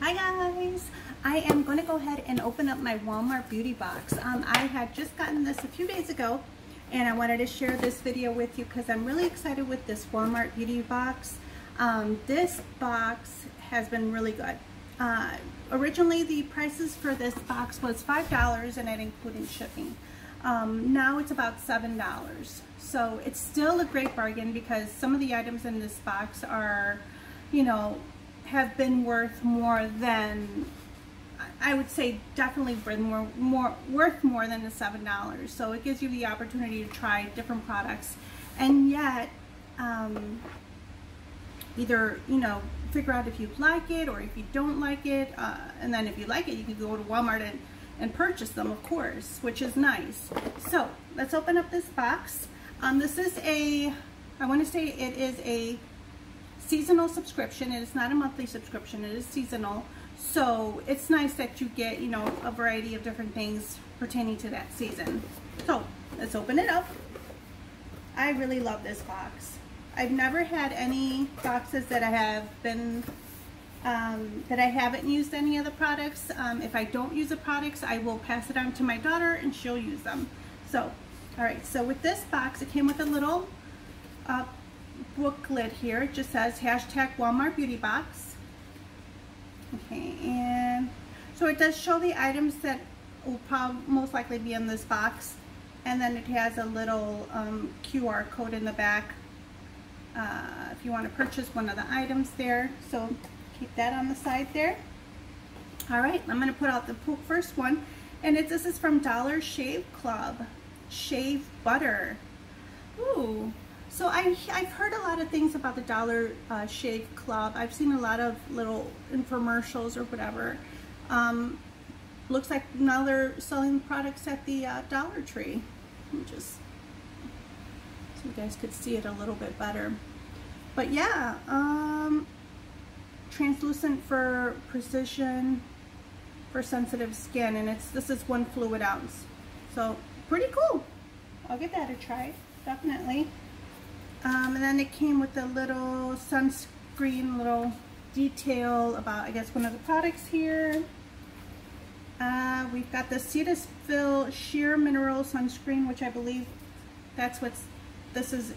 Hi guys, I am going to go ahead and open up my Walmart Beauty Box. I had just gotten this a few days ago and I wanted to share this video with you because I'm really excited with this Walmart Beauty Box. This box has been really good. Originally the prices for this box was $5 and that included shipping. Now it's about $7. So it's still a great bargain because some of the items in this box are, you know, have been worth more than, I would say definitely worth more than the $7. So it gives you the opportunity to try different products and yet either, you know, figure out if you like it or if you don't like it, and then if you like it you can go to Walmart and purchase them, of course, which is nice. So let's open up this box. This is a, I want to say it is a seasonal subscription. It is not a monthly subscription, it is seasonal. So it's nice that you get, you know, a variety of different things pertaining to that season. So let's open it up. I really love this box. I've never had any boxes that I have been, that I haven't used any of the products. If I don't use the products, I will pass it on to my daughter and she'll use them. So, all right, so with this box, it came with a little booklet here. It just says hashtag Walmart Beauty Box. Okay, and so it does show the items that will probably most likely be in this box. And then it has a little QR code in the back if you want to purchase one of the items there. So keep that on the side there. All right, I'm going to put out the first one. And it's, this is from Dollar Shave Club. Shave butter. Ooh. So I've heard a lot of things about the Dollar Shave Club. I've seen a lot of little infomercials or whatever. Looks like now they're selling products at the Dollar Tree. Let me just, so you guys could see it a little bit better. But yeah, translucent for precision for sensitive skin. And it's, this is 1 fluid ounce. So pretty cool. I'll give that a try, definitely. And then it came with a little sunscreen, little detail about, I guess, one of the products here. We've got the Cetaphil Sheer Mineral Sunscreen, which I believe that's what this is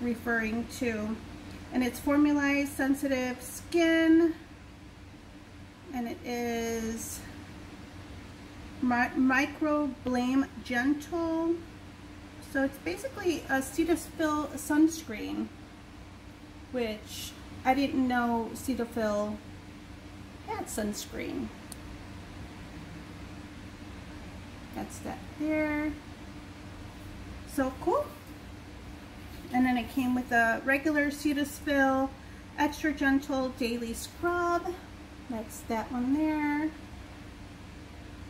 referring to. And it's formulated sensitive skin. And it is microblame gentle. So it's basically a Cetaphil sunscreen, which I didn't know Cetaphil had sunscreen. That's that there. So cool. And then it came with a regular Cetaphil Extra Gentle Daily Scrub. That's that one there.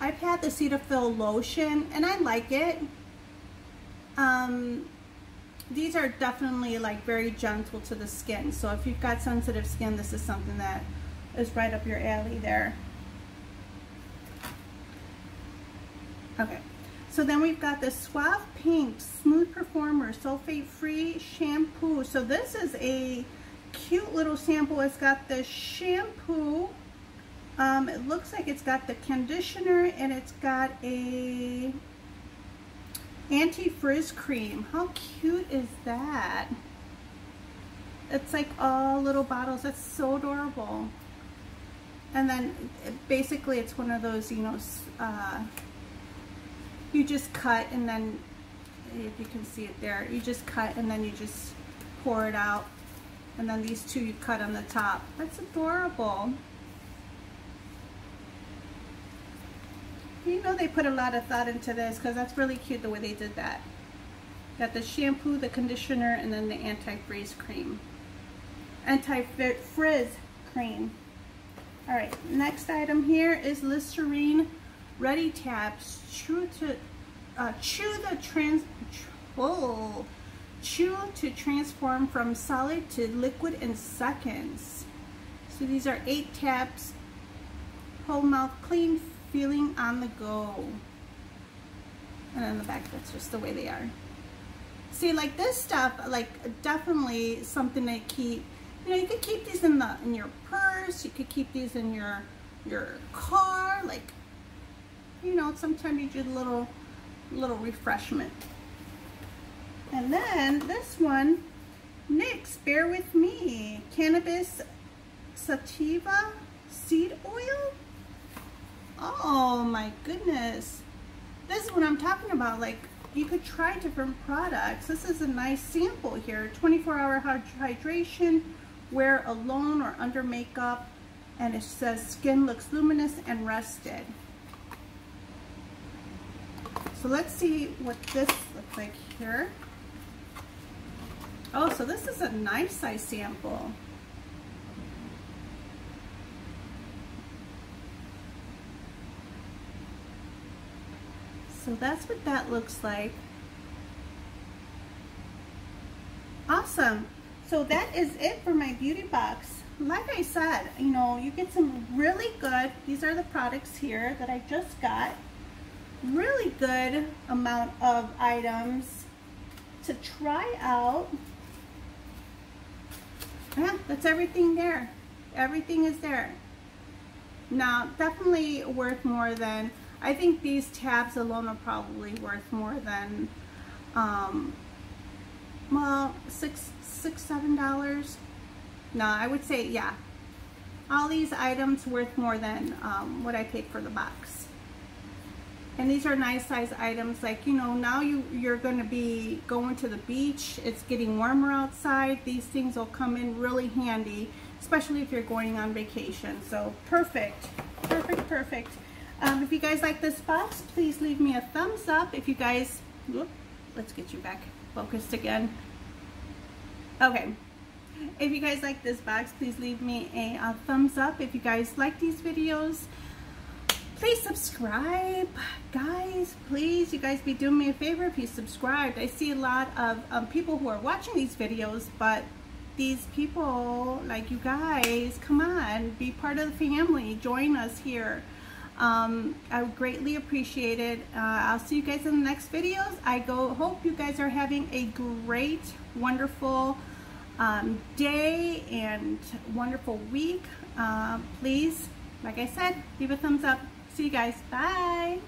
I've had the Cetaphil lotion and I like it. These are definitely like very gentle to the skin, so if you've got sensitive skin, this is something that is right up your alley there. Okay, so then we've got the Suave Pink Smooth Performer Sulfate Free Shampoo. So this is a cute little sample. It's got the shampoo, it looks like it's got the conditioner, and it's got a anti-frizz cream. How cute is that? It's like all little bottles. That's so adorable. And then basically it's one of those, you know, you just cut and then, if you can see it there, you just cut and then you just pour it out. And then these two you cut on the top. That's adorable. You know, they put a lot of thought into this because that's really cute the way they did that. Got the shampoo, the conditioner, and then the anti-frizz cream. All right, next item here is Listerine Ready Tabs. Chew to transform from solid to liquid in seconds. So these are 8 tabs. Whole mouth clean, feeling on the go. And on the back, that's just the way they are. See, like this stuff, like definitely something to keep You know, you could keep these in the your purse. You could keep these in your car. Like, you know, sometimes you do a little refreshment. And then this one, NYX, bear with me, cannabis sativa seed oil. Oh my goodness, this is what I'm talking about. Like, you could try different products. This is a nice sample here. 24-hour hydration, wear alone or under makeup, and it says skin looks luminous and rested. So let's see what this looks like here. Oh, so this is a nice size sample. So that's what that looks like. Awesome. So that is it for my beauty box. Like I said, you know, you get some really good, these are the products here that I just got. Really good amount of items to try out. Yeah, that's everything there. Everything is there. Now, definitely worth more than, I think these tabs alone are probably worth more than, well, $7. No, I would say, yeah, all these items worth more than what I paid for the box. And these are nice size items. Like, you know, now you're going to be going to the beach. It's getting warmer outside. These things will come in really handy, especially if you're going on vacation. So perfect, perfect, perfect. If you guys like this box, please leave me a thumbs up. If you guys, whoop, let's get you back focused again. Okay. If you guys like this box, please leave me a thumbs up. If you guys like these videos, please subscribe. Guys, please, you guys be doing me a favor if you subscribed. I see a lot of people who are watching these videos, but these people, like you guys, come on, be part of the family. Join us here. I would greatly appreciate it. I'll see you guys in the next videos. Hope you guys are having a great, wonderful day and wonderful week. Please, like I said, leave a thumbs up. See you guys. Bye.